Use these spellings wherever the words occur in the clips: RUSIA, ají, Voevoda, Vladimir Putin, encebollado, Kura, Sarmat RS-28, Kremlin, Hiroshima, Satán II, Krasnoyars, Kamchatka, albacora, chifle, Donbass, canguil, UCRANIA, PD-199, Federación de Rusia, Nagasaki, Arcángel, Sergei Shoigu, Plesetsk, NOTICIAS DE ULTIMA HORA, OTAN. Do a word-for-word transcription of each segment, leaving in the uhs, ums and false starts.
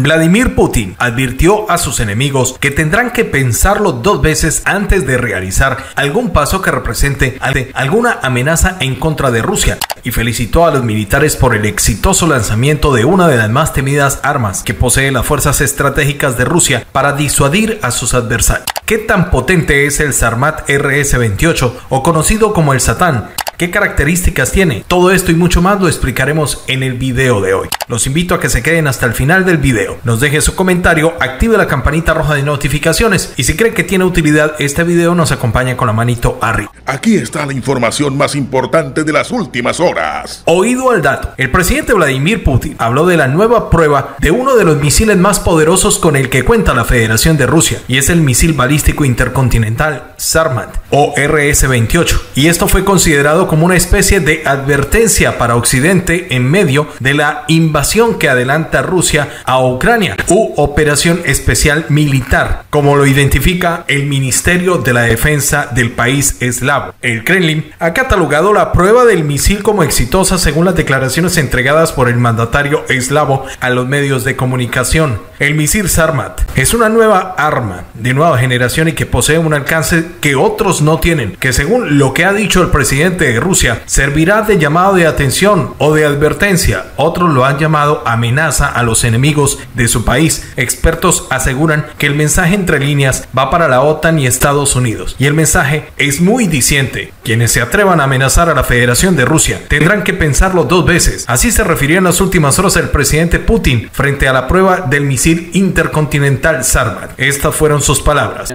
Vladimir Putin advirtió a sus enemigos que tendrán que pensarlo dos veces antes de realizar algún paso que represente alguna amenaza en contra de Rusia, y felicitó a los militares por el exitoso lanzamiento de una de las más temidas armas que poseen las fuerzas estratégicas de Rusia para disuadir a sus adversarios. ¿Qué tan potente es el Sarmat R S veintiocho, o conocido como el Satán? ¿Qué características tiene? Todo esto y mucho más lo explicaremos en el video de hoy. Los invito a que se queden hasta el final del video. Nos deje su comentario, active la campanita roja de notificaciones y si cree que tiene utilidad este video nos acompaña con la manito arriba. Aquí está la información más importante de las últimas horas. Oído al dato. El presidente Vladimir Putin habló de la nueva prueba de uno de los misiles más poderosos con el que cuenta la Federación de Rusia, y es el misil balístico intercontinental Sarmat o R S veintiocho, y esto fue considerado como una especie de advertencia para Occidente en medio de la invasión que adelanta Rusia a Ucrania, u operación especial militar, como lo identifica el Ministerio de la Defensa del país eslavo. El Kremlin ha catalogado la prueba del misil como exitosa según las declaraciones entregadas por el mandatario eslavo a los medios de comunicación. El misil Sarmat es una nueva arma de nueva generación y que posee un alcance que otros no tienen, que según lo que ha dicho el presidente de Rusia, servirá de llamado de atención o de advertencia. Otros lo han llamado amenaza a los enemigos de su país. Expertos aseguran que el mensaje entre líneas va para la OTAN y Estados Unidos, y el mensaje es muy diciente. Quienes se atrevan a amenazar a la Federación de Rusia tendrán que pensarlo dos veces. Así se refirió en las últimas horas el presidente Putin frente a la prueba del misil intercontinental Sarmat. Estas fueron sus palabras.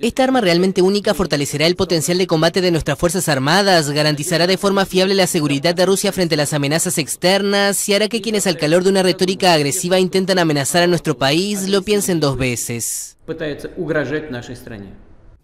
Esta arma realmente única fortalecerá el potencial de combate de nuestras fuerzas armadas, garantizará de forma fiable la seguridad de Rusia frente a las amenazas externas y hará que quienes al calor de una retórica agresiva intentan amenazar a nuestro país lo piensen dos veces.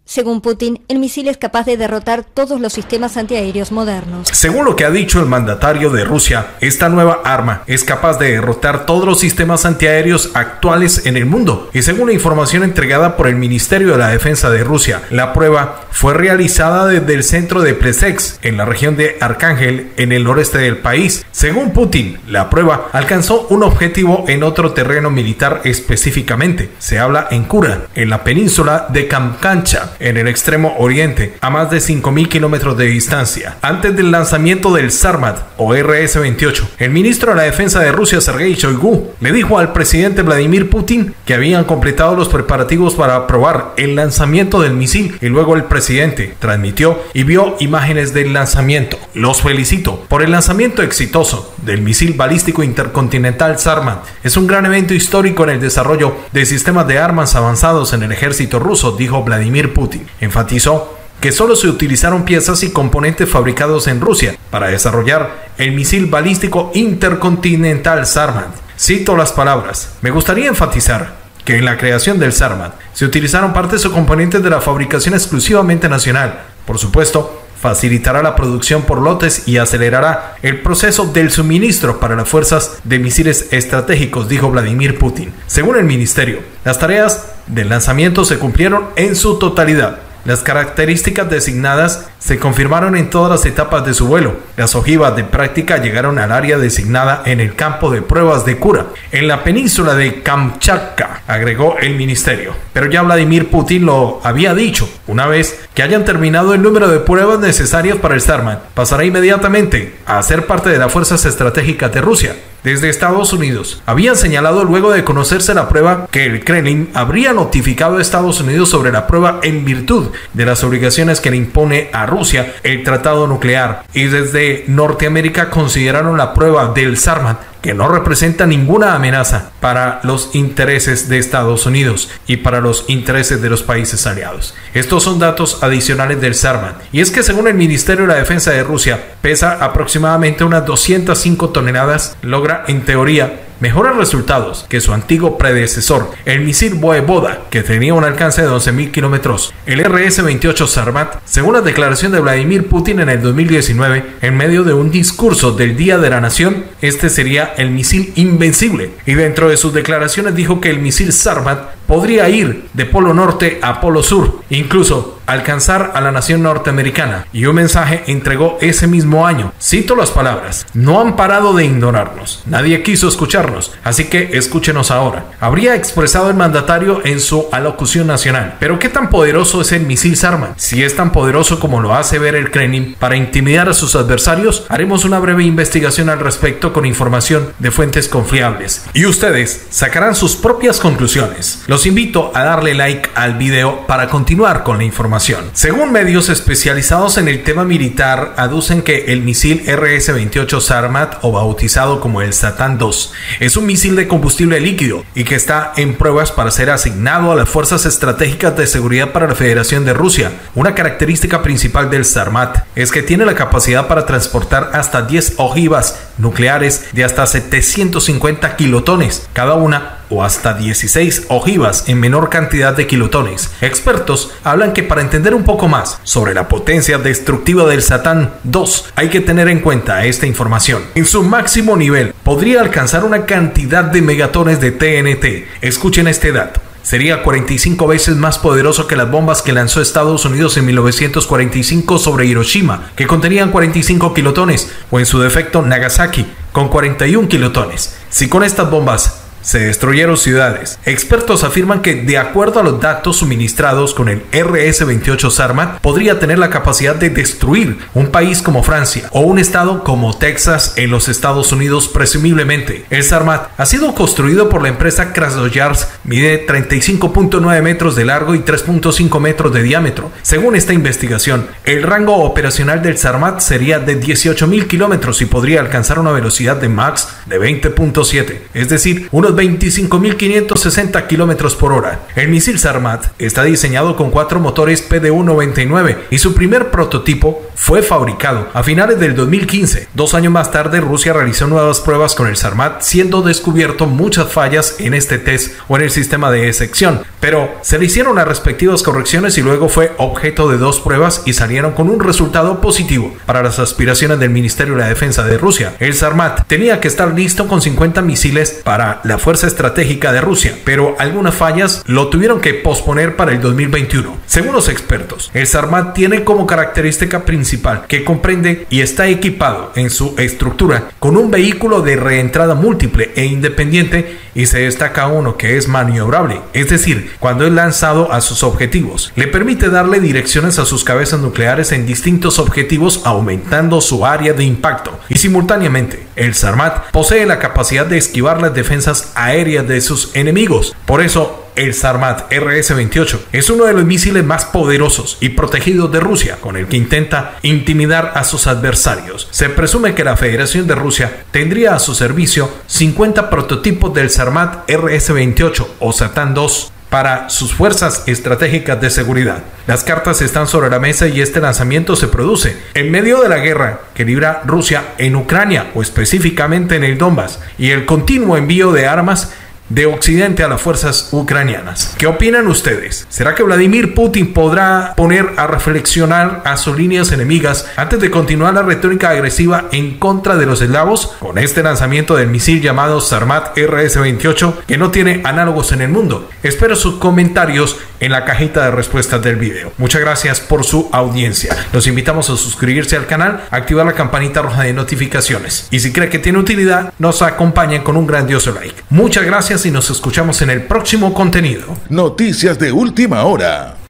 Según Putin, el misil es capaz de derrotar todos los sistemas antiaéreos modernos. Según lo que ha dicho el mandatario de Rusia, esta nueva arma es capaz de derrotar todos los sistemas antiaéreos actuales en el mundo. Y según la información entregada por el Ministerio de la Defensa de Rusia, la prueba fue realizada desde el centro de Plesetsk, en la región de Arcángel, en el noreste del país. Según Putin, la prueba alcanzó un objetivo en otro terreno militar específicamente. Se habla en Kura, en la península de Kamchatka, en el extremo oriente, a más de cinco mil kilómetros de distancia. Antes del lanzamiento del Sarmat o R S veintiocho, el ministro de la Defensa de Rusia, Sergei Shoigu, le dijo al presidente Vladimir Putin que habían completado los preparativos para aprobar el lanzamiento del misil, y luego el presidente transmitió y vio imágenes del lanzamiento. Los felicito por el lanzamiento exitoso del misil balístico intercontinental Sarmat. Es un gran evento histórico en el desarrollo de sistemas de armas avanzados en el ejército ruso, dijo Vladimir Putin. Putin enfatizó que solo se utilizaron piezas y componentes fabricados en Rusia para desarrollar el misil balístico intercontinental Sarmat. Cito las palabras: "Me gustaría enfatizar que en la creación del Sarmat se utilizaron partes o componentes de la fabricación exclusivamente nacional. Por supuesto, facilitará la producción por lotes y acelerará el proceso del suministro para las fuerzas de misiles estratégicos", dijo Vladimir Putin. Según el ministerio, las tareas del lanzamiento se cumplieron en su totalidad. Las características designadas se confirmaron en todas las etapas de su vuelo. Las ojivas de práctica llegaron al área designada en el campo de pruebas de Kura, en la península de Kamchatka, agregó el ministerio. Pero ya Vladimir Putin lo había dicho. Una vez que hayan terminado el número de pruebas necesarias para el Sarmat, pasará inmediatamente a ser parte de las fuerzas estratégicas de Rusia. Desde Estados Unidos habían señalado, luego de conocerse la prueba, que el Kremlin habría notificado a Estados Unidos sobre la prueba en virtud de las obligaciones que le impone a Rusia el tratado nuclear, y desde Norteamérica consideraron la prueba del Sarmat que no representa ninguna amenaza para los intereses de Estados Unidos y para los intereses de los países aliados. Estos son datos adicionales del Sarmat, y es que según el Ministerio de la Defensa de Rusia, pesa aproximadamente unas doscientas cinco toneladas, logra en teoría mejores resultados que su antiguo predecesor, el misil Voevoda, que tenía un alcance de once mil kilómetros. El R S veintiocho Sarmat, según la declaración de Vladimir Putin en el dos mil diecinueve, en medio de un discurso del Día de la Nación, este sería el misil invencible. Y dentro de sus declaraciones dijo que el misil Sarmat podría ir de Polo Norte a Polo Sur, incluso alcanzar a la nación norteamericana. Y un mensaje entregó ese mismo año. Cito las palabras: no han parado de ignorarnos, nadie quiso escucharnos, así que escúchenos ahora. Habría expresado el mandatario en su alocución nacional. Pero ¿qué tan poderoso es el misil Sarmat? Si es tan poderoso como lo hace ver el Kremlin para intimidar a sus adversarios, haremos una breve investigación al respecto con información de fuentes confiables, y ustedes sacarán sus propias conclusiones. Los invito a darle like al video para continuar con la información. Según medios especializados en el tema militar, aducen que el misil R S veintiocho Sarmat, o bautizado como el Satán dos, es un misil de combustible líquido y que está en pruebas para ser asignado a las Fuerzas Estratégicas de Seguridad para la Federación de Rusia. Una característica principal del Sarmat es que tiene la capacidad para transportar hasta diez ojivas nucleares de hasta setecientos cincuenta kilotones cada una, o hasta dieciséis ojivas en menor cantidad de kilotones. Expertos hablan que para entender un poco más sobre la potencia destructiva del Satán dos hay que tener en cuenta esta información. En su máximo nivel podría alcanzar una cantidad de megatones de T N T. Escuchen este dato. Sería cuarenta y cinco veces más poderoso que las bombas que lanzó Estados Unidos en mil novecientos cuarenta y cinco sobre Hiroshima, que contenían cuarenta y cinco kilotones, o en su defecto Nagasaki, con cuarenta y uno kilotones. Si con estas bombas se destruyeron ciudades, expertos afirman que, de acuerdo a los datos suministrados, con el R S veintiocho Sarmat podría tener la capacidad de destruir un país como Francia o un estado como Texas en los Estados Unidos, presumiblemente. El Sarmat ha sido construido por la empresa Krasnoyars, mide treinta y cinco punto nueve metros de largo y tres punto cinco metros de diámetro. Según esta investigación, el rango operacional del Sarmat sería de dieciocho mil kilómetros y podría alcanzar una velocidad de max de veinte punto siete, es decir, unos veinticinco mil quinientos sesenta kilómetros por hora. El misil Sarmat está diseñado con cuatro motores P D ciento noventa y nueve y su primer prototipo fue fabricado a finales del dos mil quince. Dos años más tarde, Rusia realizó nuevas pruebas con el Sarmat, siendo descubierto muchas fallas en este test o en el sistema de sección, pero se le hicieron las respectivas correcciones y luego fue objeto de dos pruebas y salieron con un resultado positivo para las aspiraciones del Ministerio de la Defensa de Rusia. El Sarmat tenía que estar listo con cincuenta misiles para la Fuerza Estratégica de Rusia, pero algunas fallas lo tuvieron que posponer para el dos mil veintiuno. Según los expertos, el Sarmat tiene como característica principal que comprende y está equipado en su estructura con un vehículo de reentrada múltiple e independiente, y se destaca uno que es maniobrable, es decir, cuando es lanzado a sus objetivos, le permite darle direcciones a sus cabezas nucleares en distintos objetivos, aumentando su área de impacto. Y simultáneamente, el Sarmat posee la capacidad de esquivar las defensas aéreas de sus enemigos. Por eso, el Sarmat R S veintiocho es uno de los misiles más poderosos y protegidos de Rusia, con el que intenta intimidar a sus adversarios. Se presume que la Federación de Rusia tendría a su servicio cincuenta prototipos del Sarmat R S veintiocho o Satán dos para sus fuerzas estratégicas de seguridad. Las cartas están sobre la mesa y este lanzamiento se produce en medio de la guerra que libra Rusia en Ucrania, o específicamente en el Donbass, y el continuo envío de armas de Occidente a las fuerzas ucranianas. ¿Qué opinan ustedes? ¿Será que Vladimir Putin podrá poner a reflexionar a sus líneas enemigas antes de continuar la retórica agresiva en contra de los eslavos con este lanzamiento del misil llamado Sarmat R S veintiocho, que no tiene análogos en el mundo? Espero sus comentarios en la cajita de respuestas del video. Muchas gracias por su audiencia. Los invitamos a suscribirse al canal, activar la campanita roja de notificaciones, y si cree que tiene utilidad, nos acompañen con un grandioso like. Muchas gracias y nos escuchamos en el próximo contenido. Noticias de última hora.